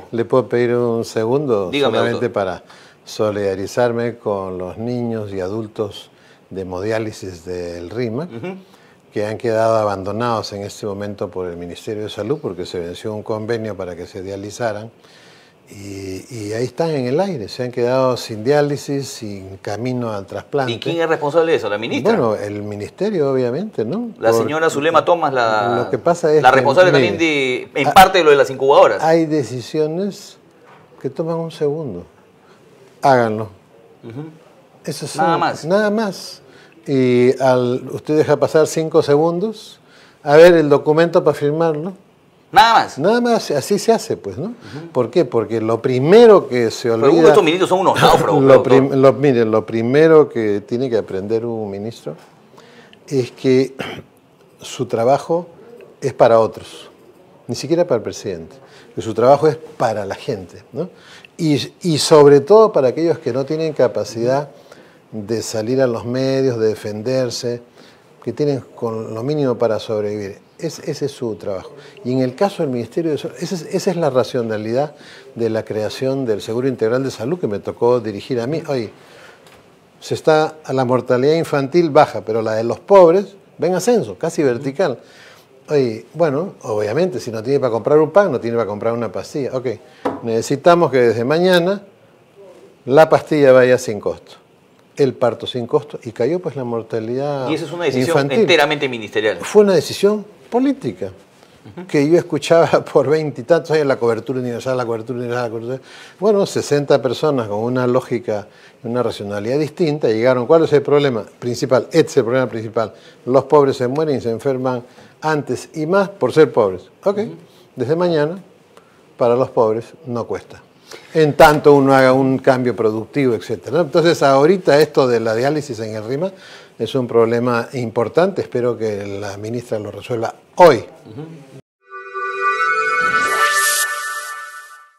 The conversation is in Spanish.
propio. ¿Le puedo pedir un segundo? Dígame, solamente doctor, para solidarizarme con los niños y adultos de hemodiálisis del RIMA, que han quedado abandonados en este momento por el Ministerio de Salud porque se venció un convenio para que se dializaran y ahí están en el aire, se han quedado sin diálisis, sin camino al trasplante. ¿Y quién es responsable de eso? ¿La ministra? Bueno, el Ministerio obviamente, ¿no? La señora Zulema Tomás, lo que pasa es la responsable que, también de, en parte de lo de las incubadoras. Hay decisiones que toman un segundo. Háganlo. Eso es nada más. Nada más. Y usted deja pasar 5 segundos, a ver el documento para firmarlo. Nada más. Nada más, así se hace, pues, ¿no? ¿Por qué? Porque lo primero que se olvida... Pero estos ministros son unos náufragos. Miren, lo primero que tiene que aprender un ministro es que su trabajo es para otros, ni siquiera para el presidente, que su trabajo es para la gente, ¿no? Y sobre todo para aquellos que no tienen capacidad de salir a los medios, de defenderse, que tienen con lo mínimo para sobrevivir. Ese es su trabajo. Y en el caso del Ministerio de Salud, esa es la racionalidad de la creación del Seguro Integral de Salud que me tocó dirigir a mí. Oye, se está a la mortalidad infantil baja, pero la de los pobres va en ascenso, casi vertical. Oye, bueno, obviamente, si no tiene para comprar un pan, no tiene para comprar una pastilla. Ok, necesitamos que desde mañana la pastilla vaya sin costo. El parto sin costo, y cayó pues la mortalidad infantil. Y esa es una decisión enteramente ministerial. Fue una decisión política, que yo escuchaba por 20 y tantos años la cobertura universal, la cobertura universal, la cobertura universal. Bueno, 60 personas con una lógica, una racionalidad distinta, llegaron. ¿Cuál es el problema principal? Este es el problema principal. Los pobres se mueren y se enferman antes y más por ser pobres. Ok, desde mañana, para los pobres no cuesta. En tanto uno haga un cambio productivo, etc. Entonces, ahorita esto de la diálisis en el RIMA es un problema importante. Espero que la ministra lo resuelva hoy.